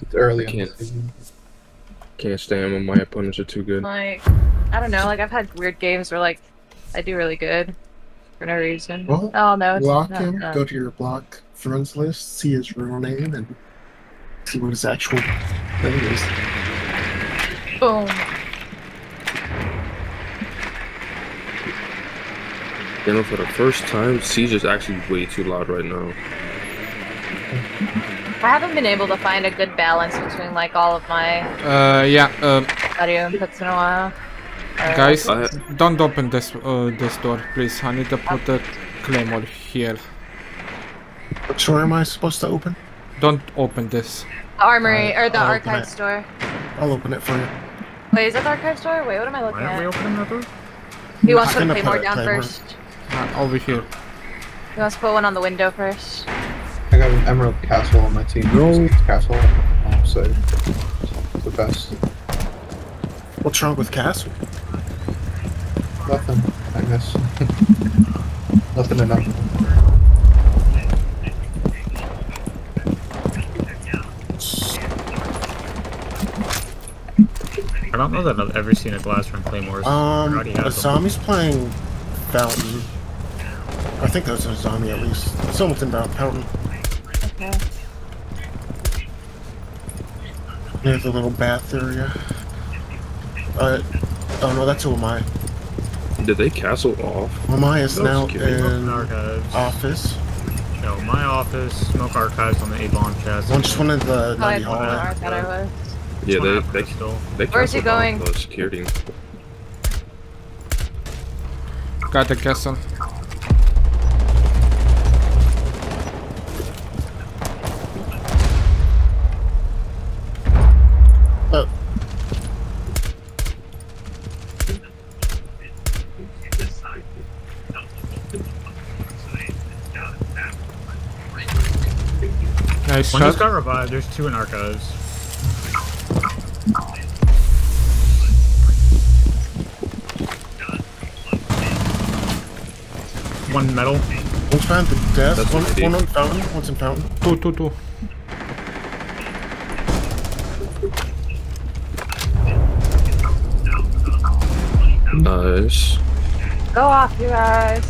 It's early. Can't stand when my opponents are too good. Like, I don't know, like I've had weird games where like I do really good for no reason. Well, oh no, it's block not him, go to your block friends list, see his real name and see what his actual thing is. Boom. You know, for the first time, Siege is actually way too loud right now. I haven't been able to find a good balance between like all of my audio inputs in a while. Guys, don't open this door, please. I need to put the claymore here. Which door am I supposed to open? Don't open this. The armory or the archive store. I'll open it for you. Wait, is that the archive store? Wait, what am I looking at? Why are we opening that door? He wants to put claymore down first. Over here. He wants to put one on the window first. I got an Emerald Castle on my team. No. Castle, so it's the best. What's wrong with Castle? Nothing, I guess. Nothing enough. I don't know that I've ever seen a glass from Claymores. A zombie's playing Fountain. I think that's a zombie at least. Someone's in Fountain. Yeah. There's a little bath area. Oh no, that's who Amaya. Did they castle off? Amaya is now in archives. Office. No, my office, smoke archives on the Avon chest. Well, just one of the Nutty Hall. Yeah, they where's he going? Security. Got the castle. Nice. One just got revived, there's two in archives. One metal. One's found the desk, one on fountain, one's in fountain. Two. Nice. Go off, you guys.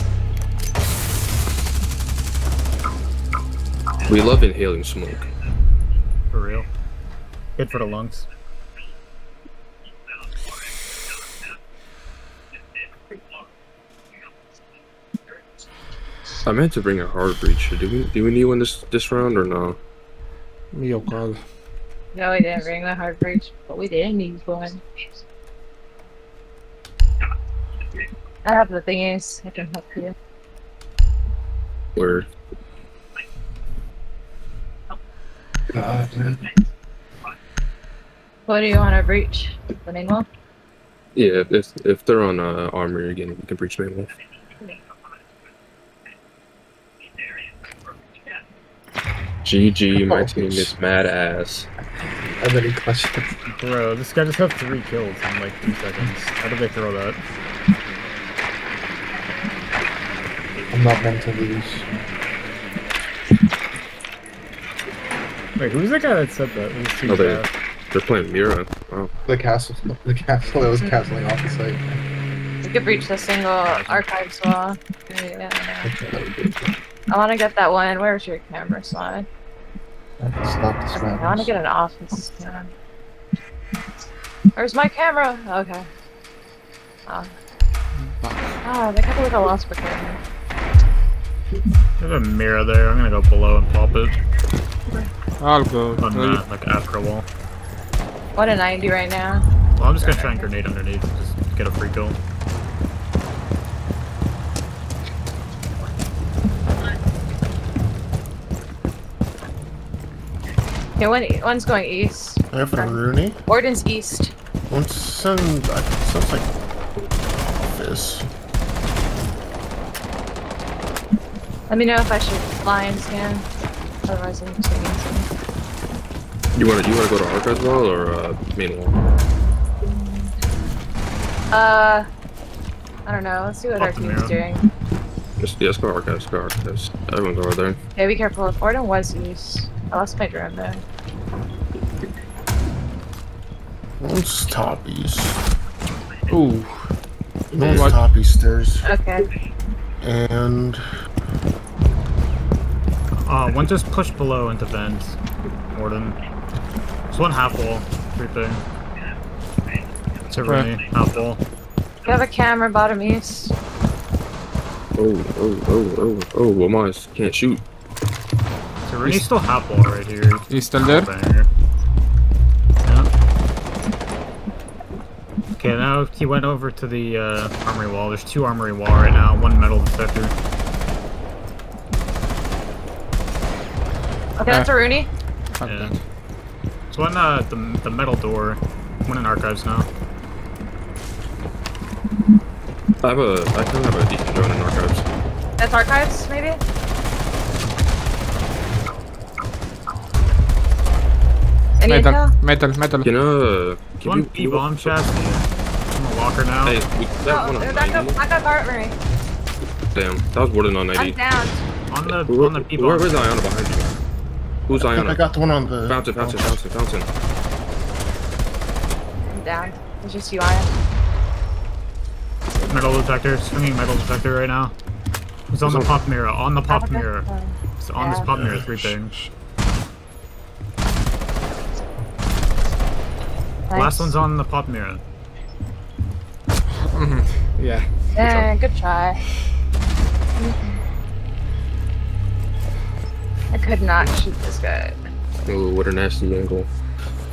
We love inhaling smoke. For real. Good for the lungs. I meant to bring a hard breacher. Do we need one this round or no? Yo, God. No, we didn't bring the hard breach, but we didn't need one. I have the thingies. I can help you. Where? What do you want to breach? The main wall? Yeah, if they're on armory again, we can breach the main wall. GG, my team is mad ass. I bet he clutched it. Bro, this guy just got 3 kills in like 2 seconds. How did they throw that? I'm not meant to lose. Wait, who's the guy that said that? Oh, they're playing Mira. Oh. The castle that was castling off the site. We could breach the single archives wall. Yeah. I want to get that one. Where's your camera slide? I want to get an office. Yeah. Where's my camera? Okay. Oh. They got like a loss for camera. There's a mirror there. I'm gonna go below and pop it. I'll go. On that, like after a wall. What did I do right now? Well, I'm just gonna try and grenade underneath and just get a free kill. Yeah, one's going east. I have a Rooney. Orden's east. One's in. Sounds like this. Let me know if I should fly and scan. Otherwise, I'm just taking some. You wanna go to archives wall or main wall? I don't know. Let's see what our team's doing. Just let's go archives. Go archives. Everyone go over there. Yeah, be careful. If Orton was east, I lost my drone though. One's toppies. Ooh. One's toppy stairs. Okay. And... one just pushed below into vent. Morden. There's one half wall. Creeping. It's over me. Half wall. You have a camera bottom east. Oh, Lamas can't shoot. So Rooney's still half wall right here. He's still there? Yeah. Okay, now he went over to the armory wall. There's two armory wall right now, one metal detector. Okay, that's a Rooney. Yeah. There's one at the metal door. One in archives now. I can have a deacon drone in archives. That's archives, maybe? Metal. Can you B-bomb chassis? I'm a walker now. Hey, they're back up. I got armory. Damn, that was Warden on 90. I'm down. On the B-bomb. Where's Iona behind you? Who's Iona? I got the one on the... Fountain. I'm down. It's just you, Iona. Metal detector, swinging metal detector right now. It's on the pop mirror, It's on this pop mirror, three things. Nice. Last one's on the pop mirror. Yeah. Yeah, good try. I could not shoot this guy. Ooh, what a nasty angle.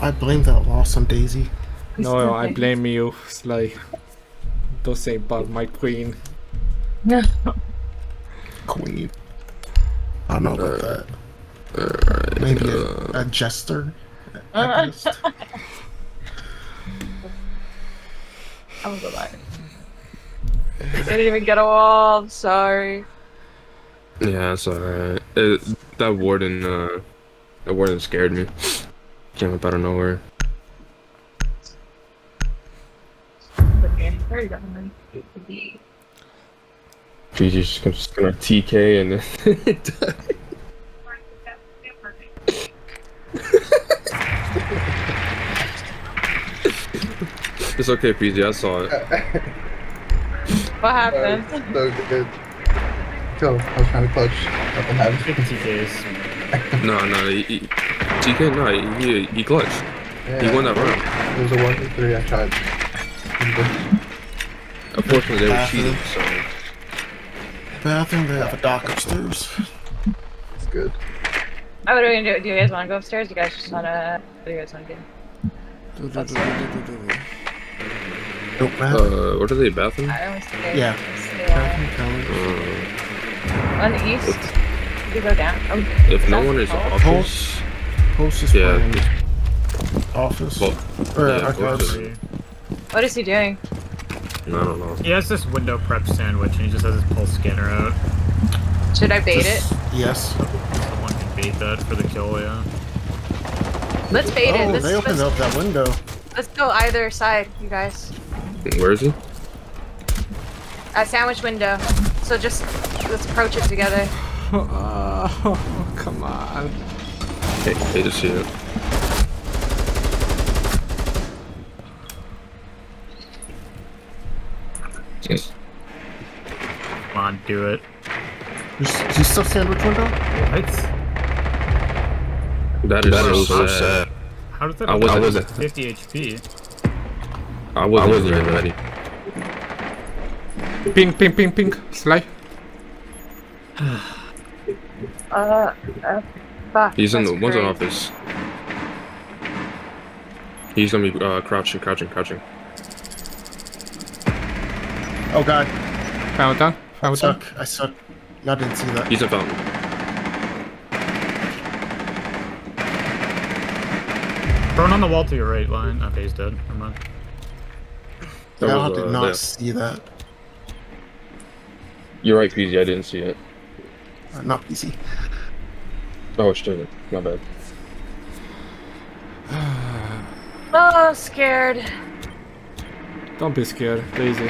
I blame that loss on Daisy. No, I blame you, Sly. Don't say about my queen. No. Queen. I don't know about that. Maybe a jester. I'm go back. I didn't even get a wall. I'm sorry. Yeah, it's alright. That warden scared me. Came up out of nowhere. GG's just gonna TK and then It's okay, PG, I saw it. What happened? So good. Cool, I was trying to clutch. Nothing happened. TKs. No, he clutched. Yeah, he won that round. It was a 1-3, I tried. Unfortunately, they were cheating, so... Bathroom, they have a dock upstairs. It's good. Oh, what are we gonna do? Do you guys wanna go upstairs? You guys just wanna... What do you guys wanna do? What are they, bathroom? Yeah. Bathroom, on the east? If, you go down. Oh, if no one is office... Post is office. Archives. What is he doing? I don't know. He has this window prep sandwich and he just has his pulse scanner out. Should I bait it? Yes. Someone can bait that for the kill, yeah. Let's bait it. They opened up that window. Let's go either side, you guys. Where is he? A sandwich window. So just, let's approach it together. Oh, come on. Hey, just shoot it. Come on, do it. Is he still sandwich window? What? That is so sad. How did that I was at 50 HP? I wasn't even ready. Ping. Sly. Fuck. He's in the one's on office. He's gonna be crouching. Oh god. Fountain. I suck. I didn't see that. He's a fountain. Thrown on the wall to your right, Lion. Okay, he's dead. Never mind. I did not see that. You're right, PZ. I didn't see it. Not PZ. Oh, it's still there. My bad. Oh, scared. Don't be scared. Daisy.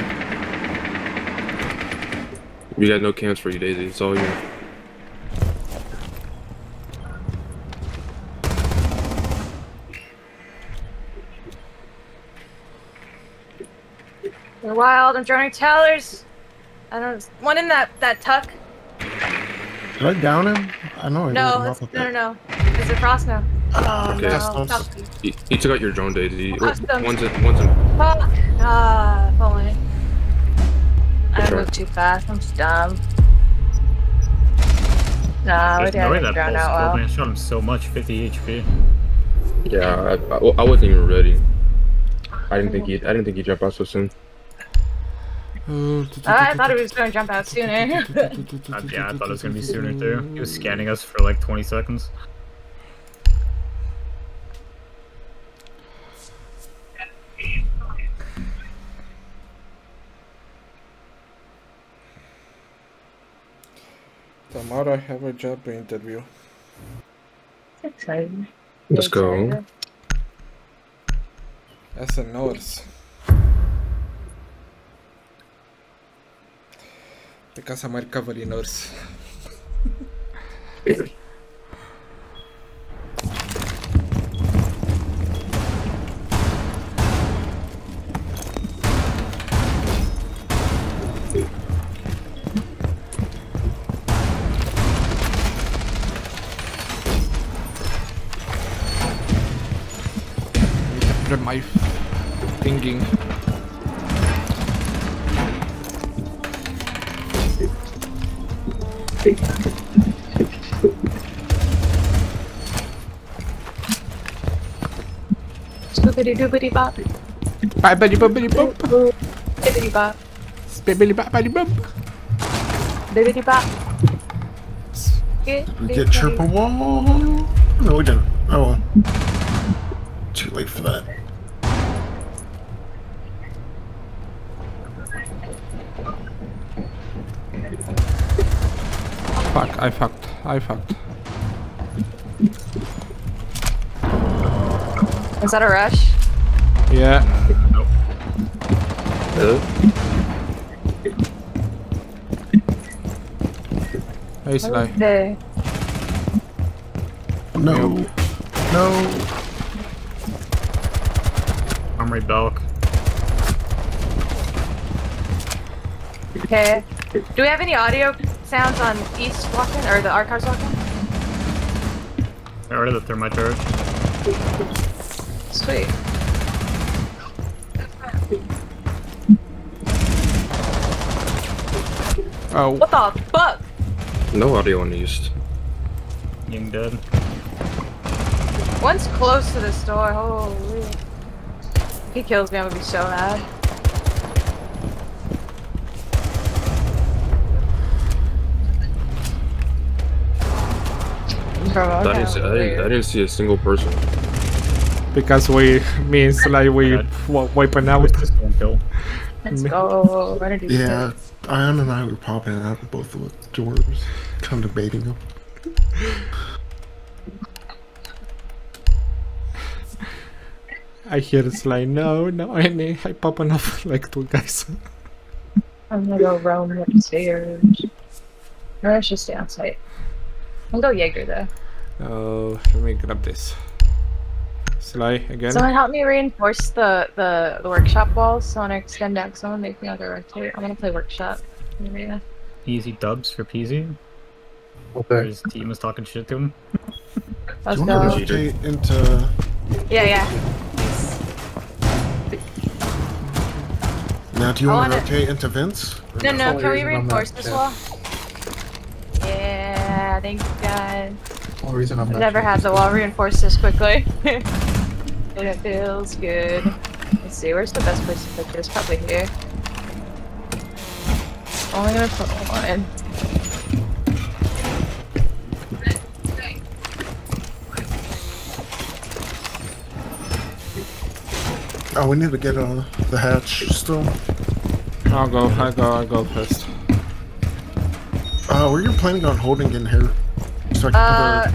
We got no cams for you, Daisy. It's all you. You're wild. I'm drowning towers. I don't know. One in that tuck. Did I down him? I know. No. It's a frost now. Oh, okay. No. He took out your drone, Daisy. One's in. Fuck. Ah, if only. I moved too fast. I'm just dumb. Nah, we didn't drown out well. I shot him so much, 50 HP. Yeah, I wasn't even ready. I didn't think he jumped out so soon. I thought he was going to jump out sooner. Yeah, I thought it was going to be sooner too. He was scanning us for like 20 seconds. Tomorrow I have a job interview. That's exciting. Let's go. As a nurse. Because I'm a recovery nurse. My thinking. Spibbity doobity bop. Bibbity bobbity bop. Bibbity bop. Bibbity bop body bop. Bibbity bop. Did we get chirp a wall? No, we didn't. Oh, too late for that. Fuck, I fucked. Is that a rush? Yeah. Nope. Hey, Sly. There. No. I'm right back. Okay. Do we have any audio sounds on East Walkin or the Archives Walkin? Got rid of the thermite turret. Sweet. Oh. What the fuck? No audio on East. Getting dead. One's close to this door. Holy. If he kills me, I'm gonna be so mad. Okay. I didn't see a single person. Because me and Sly wiping out. Let's go. Yeah, Ion and I were popping out of both of the doors, kind of baiting them. I hear Sly, no, I popping off like two guys. I'm gonna go roam upstairs. No, I should stay outside. I'll go Jaeger though. Oh, let me grab this. Sly, again? Someone help me reinforce the workshop walls. So when I extend out, someone make me another rotate. I'm gonna play workshop. Yeah. Easy dubs for Peasy. Okay. His team was talking shit to him. Let's go. Rotate into... Yeah. Now, do you want to rotate into Vince? No, can we reinforce this wall? Yeah, thank God. I've never had the wall reinforced this quickly. And it feels good. Let's see, where's the best place to put this? Probably here. Only gonna put one. Oh, we need to get on the hatch still. I'll go first. Were you planning on holding in here? So I can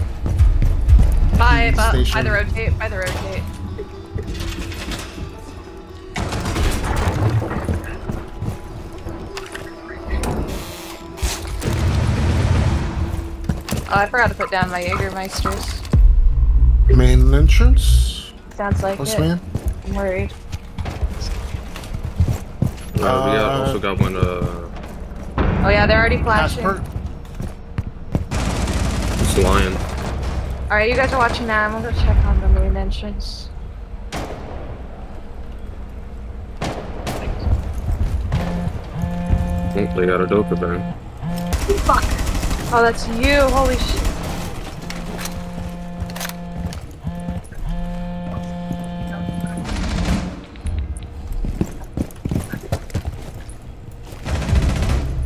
by the rotate. Oh, I forgot to put down my Jägermeisters. Main entrance? Sounds like it. I'm worried. We also got one. Oh yeah, they're already flashing. It's lying. All right, you guys are watching now. I'm gonna go check on the main entrance. I think they got a dope then. Fuck! Oh, that's you! Holy shit!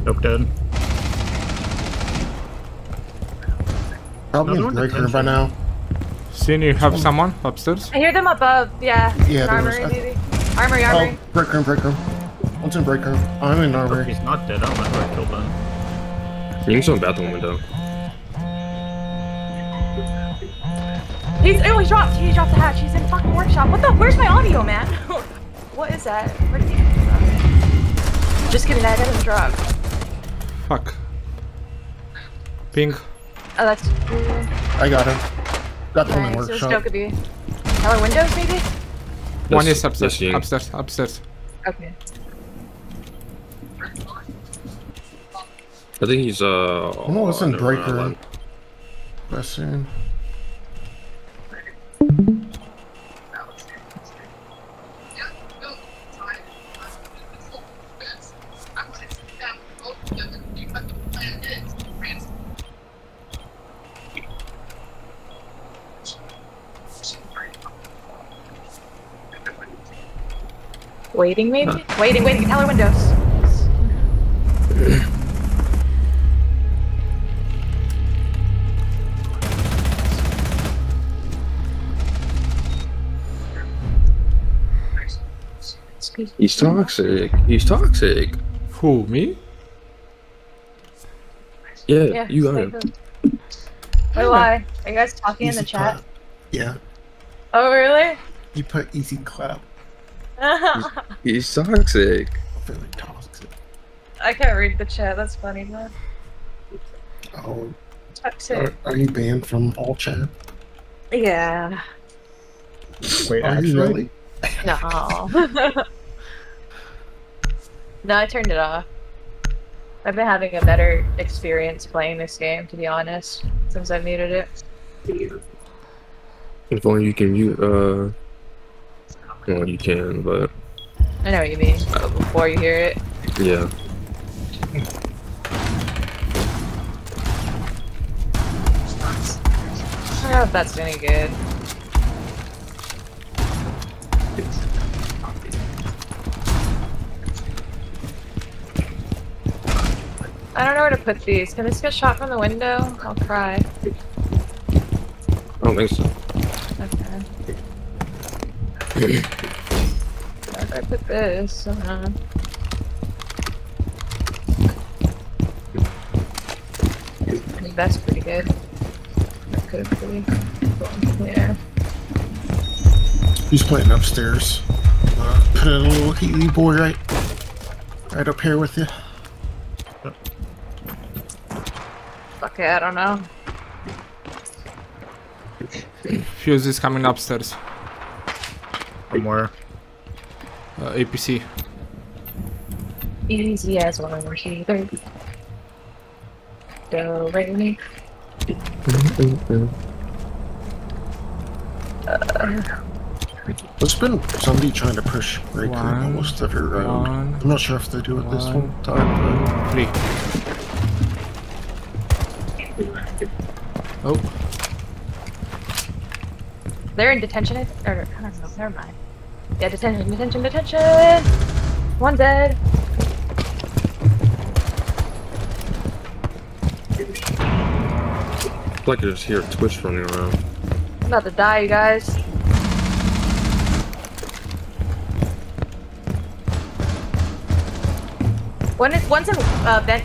Nope, dead. Probably breaker by now. Seeing you have someone upstairs? I hear them above, yeah. Yeah, armory, maybe. Armory, armory. Oh, break room, break room. One's in break room. I'm in armory. He's not dead, I don't know where I killed him. He's on the bathroom window. Oh, he dropped the hatch. He's in fucking workshop. What the? Where's my audio, man? What is that? Where did he come from? Just kidding, I didn't drop. Fuck. Ping. Oh, that's. I got him. Got him in the workshop. Still could be. Hello, windows maybe. One is upstairs. Upstairs. Upstairs. Okay. I think he's I'm almost in break room. Press in. Waiting, maybe? Huh. Waiting, waiting. Teller windows. He's toxic. He's toxic. Who, me? Yeah, yeah, you got him. Oh, why? Are you guys talking easy in the chat? Clap. Yeah. Oh, really? You put easy clap. He's toxic. Really toxic. I can't read the chat. That's funny, man. Oh. Toxic. Are you banned from all chat? Yeah. Wait, are you really? No. No, I turned it off. I've been having a better experience playing this game, to be honest, since I muted it. If only you can mute. Well, you can, but... I know what you mean, before you hear it. Yeah. I don't know if that's any good. I don't know where to put these. Can this get shot from the window? I'll cry. I don't think so. Okay. Where do I put this? I think that's pretty good. That could have been cool. Yeah. He's playing upstairs. Put a little Healy boy right up here with you. Fuck it, I don't know. Fuse is coming upstairs. Somewhere. APC. Easy as one more either. Go right me. There's been somebody trying to push break room almost every round. I'm not sure if they do it this one time. Three. Oh. They're in detention, or I don't know, never mind. Yeah, detention, detention, detention! One dead! It's like I just hear a twitch running around. I'm about to die, you guys. One's in, vent.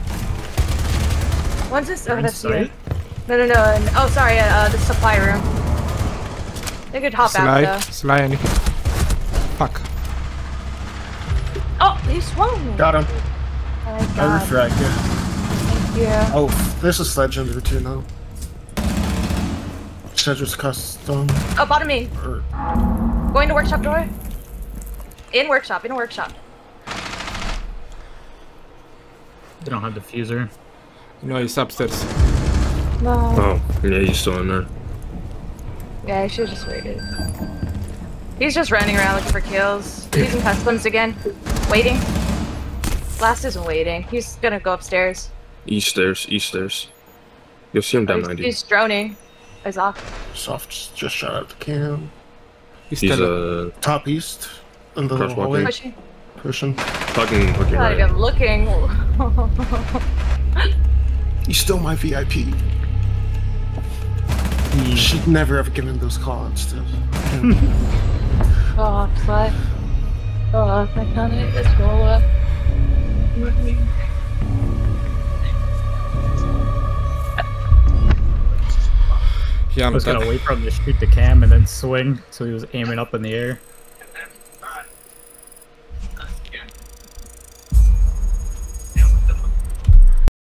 One's in, oh, that's you. No, oh, sorry, the supply room. They could hop out, though. Slide. Fuck. Oh, he swung me. Got him. Oh, I refracted. Thank you. Oh, there's a sledgehammer too now. Sledgehammer's custom. Oh, bottom me. Going to workshop door. In workshop. They don't have diffuser. No, he's upstairs. No. Oh, yeah, he's still in there. Yeah, I should've just waited. He's just running around looking for kills. He's in customs again. Waiting. Blast isn't waiting. He's gonna go upstairs. East stairs, east stairs. You'll see him down 90. He's droning. He's off. Soft's just shot out the cam. He's top east. In the hallway. Pushing. Pushing. Fucking looking right. I'm looking. He's still my VIP. Mm. She'd never have given those call-outs to him. Oh, play. Oh, I can't hit this roll up. Yeah, I'm just gonna wait for him to shoot the cam and then swing, so he was aiming up in the air.